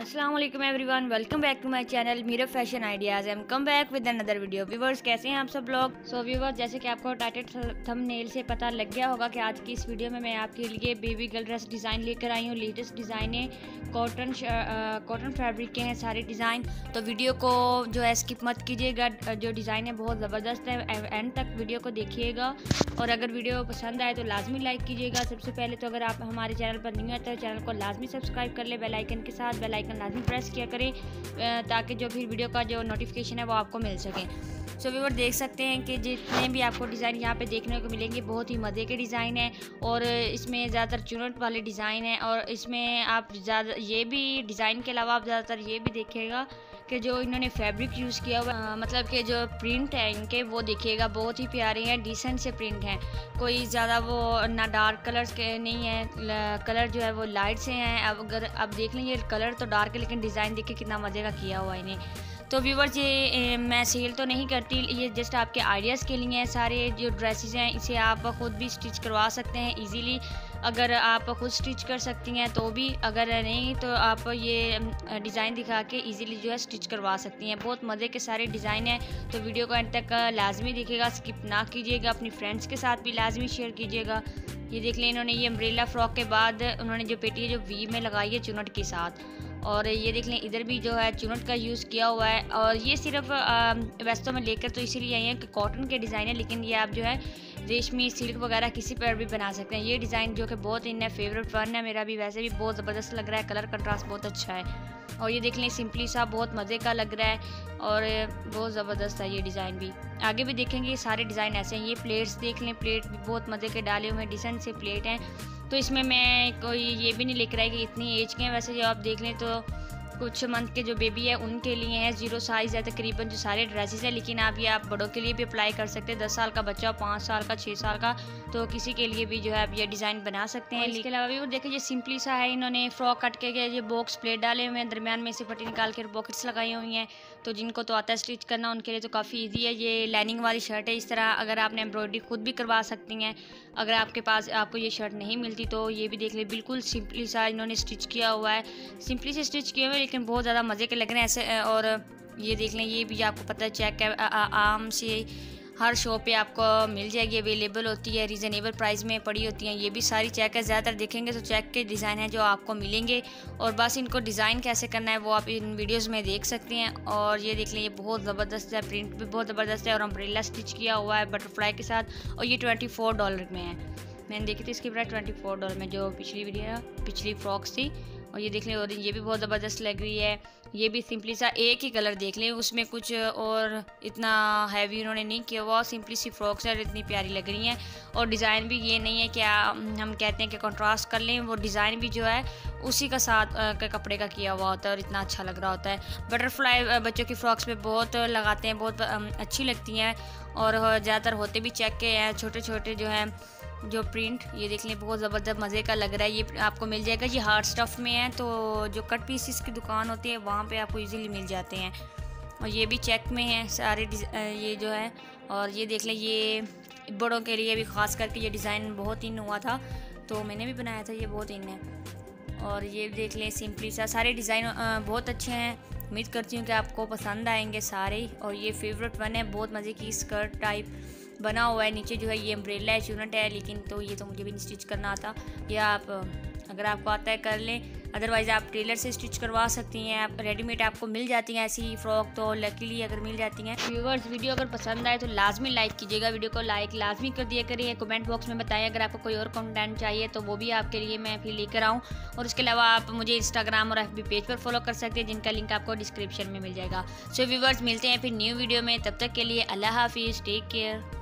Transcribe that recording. अस्सलाम वालेकुम everyone, welcome back to my channel Meerab fashion ideas. I am come back with another video. Viewers, कैसे हैं आप सब लोग? सो व्यूवर्स, जैसे कि आपको टाइटल थंबनेल से पता लग गया होगा कि आज की इस वीडियो में मैं आपके लिए बेबी गर्ल ड्रेस डिज़ाइन लेकर आई हूँ। लेटेस्ट डिज़ाइनें कॉटन फैब्रिक के हैं सारे डिज़ाइन। तो वीडियो को जो है स्किप मत कीजिएगा, जो डिज़ाइन है बहुत ज़बरदस्त है, एंड तक वीडियो को देखिएगा। और अगर वीडियो पसंद आए तो लाजमी लाइक कीजिएगा। सबसे पहले तो अगर आप हमारे चैनल पर न्यू आए तो चैनल को लाजमी सब्सक्राइब कर ले बेल आइकन के साथ। बेल आइकन लाजमी प्रेस किया करें ताकि जो भी वीडियो का जो नोटिफिकेशन है वो आपको मिल सके। सो व्यूअर, देख सकते हैं कि जितने भी आपको डिज़ाइन यहाँ पे देखने को मिलेंगे बहुत ही मज़े के डिज़ाइन हैं, और इसमें ज़्यादातर चुनट वाले डिज़ाइन हैं। और इसमें आप ज़्यादा ये भी डिज़ाइन के अलावा आप ज़्यादातर ये भी देखिएगा कि जो इन्होंने फैब्रिक यूज़ किया हुआ मतलब कि जो प्रिंट है इनके वो देखिएगा बहुत ही प्यारे हैं, डिसेंट से प्रिंट हैं। कोई ज़्यादा वो ना डार्क कलर्स के नहीं हैं, कलर जो है वो लाइट से हैं। अब अगर आप देख लेंगे कलर तो डार्क है लेकिन डिज़ाइन देखिए कितना मज़े का किया हुआ है इन्हें। तो व्यूवर्स, ये मैं सेल तो नहीं करती, ये जस्ट आपके आइडियाज़ के लिए हैं। सारे जो ड्रेसेस हैं इसे आप ख़ुद भी स्टिच करवा सकते हैं इजीली। अगर आप खुद स्टिच कर सकती हैं तो भी, अगर नहीं तो आप ये डिज़ाइन दिखा के इजीली जो है स्टिच करवा सकती हैं। बहुत मज़े के सारे डिज़ाइन हैं। तो वीडियो को एंड तक लाजमी देखिएगा, स्किप ना कीजिएगा। अपनी फ्रेंड्स के साथ भी लाजमी शेयर कीजिएगा। ये देख लें, इन्होंने ये अम्ब्रेला फ्रॉक के बाद उन्होंने जो पेटी है जो वी में लगाई है चुनट के साथ। और ये देख लें, इधर भी जो है चुनट का यूज़ किया हुआ है। और ये सिर्फ वैस्तों में लेकर तो इसीलिए आई है कि कॉटन के डिज़ाइन है, लेकिन ये आप जो है रेशमी सिल्क वगैरह किसी पर भी बना सकते हैं। ये डिज़ाइन जो कि बहुत इन फेवरेट वन है मेरा भी, वैसे भी बहुत ज़बरदस्त लग रहा है, कलर कंट्रास्ट बहुत अच्छा है। और ये देख लें, सिंपली सा बहुत मज़े का लग रहा है और बहुत ज़बरदस्त है ये डिज़ाइन भी। आगे भी देखेंगे ये सारे डिज़ाइन ऐसे हैं। ये प्लेट्स देख लें, प्लेट भी बहुत मज़े के डाले हुए हैं, डिसेंट से प्लेट हैं। तो इसमें मैं कोई ये भी नहीं लेकर आई कि इतनी एज के हैं, वैसे जो आप देख लें तो कुछ मंथ के जो बेबी है उनके लिए है। जीरो साइज़ है तकरीबन जो सारे ड्रेसेस हैं, लेकिन आप ये आप बड़ों के लिए भी अप्लाई कर सकते हैं। 10 साल का बच्चा, 5 साल का, 6 साल का, तो किसी के लिए भी जो है आप ये डिज़ाइन बना सकते हैं। इसके अलावा भी वो देखिए ये सिंपली सा है, इन्होंने फ्रॉक कट के ये बॉक्स प्लेट डाले हुए हैं, दरमियान में से पट्टी निकाल कर पॉकेट्स लगाई हुई हैं। तो जिनको तो आता है स्टिच करना उनके लिए तो काफ़ी ईजी है। ये लाइनिंग वाली शर्ट है। इस तरह अगर आपने एम्ब्रॉयडरी खुद भी करवा सकती हैं। अगर आपके पास आपको ये शर्ट नहीं मिलती तो ये भी देख ले, बिल्कुल सिंपली सा इन्होंने स्टिच किया हुआ है, सिंपली से स्टिच किए हुए लेकिन बहुत ज़्यादा मज़े के लग रहे हैं ऐसे। और ये देख लें, ये भी आपको पता है चेक है, आम से हर शॉप पे आपको मिल जाएगी, अवेलेबल होती है, रीज़नेबल प्राइस में पड़ी होती हैं। ये भी सारी चेक है, ज़्यादातर देखेंगे तो चेक के डिज़ाइन हैं जो आपको मिलेंगे। और बस इनको डिज़ाइन कैसे करना है वो आप इन वीडियोस में देख सकते हैं। और ये देख लें, ये बहुत ज़बरदस्त है, प्रिंट भी बहुत ज़बरदस्त है और अम्ब्रेला स्टिच किया हुआ है बटरफ्लाई के साथ। और ये $24 में है, मैंने देखी थी इसकी प्राइस $24 में, जो पिछली वीडियो पिछली फ्रॉक्स थी। और ये देख लें, और ये भी बहुत ज़बरदस्त लग रही है। ये भी सिंपली सा एक ही कलर देख लें, उसमें कुछ और इतना हैवी उन्होंने नहीं किया हुआ, सिंपली सी फ्रॉक्स है, इतनी प्यारी लग रही हैं। और डिज़ाइन भी ये नहीं है कि हम कहते हैं कि कंट्रास्ट कर लें, वो डिज़ाइन भी जो है उसी का साथ के कपड़े का किया हुआ होता है और इतना अच्छा लग रहा होता है। बटरफ्लाई बच्चों की फ्रॉक्स में बहुत लगाते हैं, बहुत अच्छी लगती हैं और ज़्यादातर होते भी चेक के हैं, छोटे छोटे जो हैं जो प्रिंट। ये देख लें, बहुत ज़बरदस्त मज़े का लग रहा है। ये आपको मिल जाएगा, ये हार्ड स्टफ़ में है, तो जो कट पीसेस की दुकान होती है वहाँ पे आपको इजीली मिल जाते हैं। और ये भी चेक में है सारे ये जो है। और ये देख लें, ये बड़ों के लिए भी ख़ास करके ये डिज़ाइन बहुत इन हुआ था, तो मैंने भी बनाया था, ये बहुत इन है। और ये देख लें, सिंपली सा सारे डिज़ाइन बहुत अच्छे हैं। उम्मीद करती हूँ कि आपको पसंद आएंगे सारे। और ये फेवरेट वन है, बहुत मज़े की स्कर्ट टाइप बना हुआ है, नीचे जो है ये अम्ब्रेला है, चुनट है, लेकिन तो ये तो मुझे भी स्टिच करना आता, या आप अगर आपको आता है कर लें, अदरवाइज़ आप टेलर से स्टिच करवा सकती हैं। आप रेडीमेड आपको मिल जाती हैं ऐसी फ्रॉक, तो लकीली अगर मिल जाती हैं। व्यूवर्स, वीडियो अगर पसंद आए तो लाजमी लाइक कीजिएगा, वीडियो को लाइक लाजमी कर दिया करिए। कमेंट बॉक्स में बताएं अगर आपको कोई और कंटेंट चाहिए तो वो भी आपके लिए मैं फिर लेकर आऊँ। और उसके अलावा आप मुझे इंस्टाग्राम और FB पेज पर फॉलो कर सकते हैं, जिनका लिंक आपको डिस्क्रिप्शन में मिल जाएगा। सो व्यूवर्स, मिलते हैं फिर न्यू वीडियो में, तब तक के लिए अल्लाह हाफिज़, टेक केयर।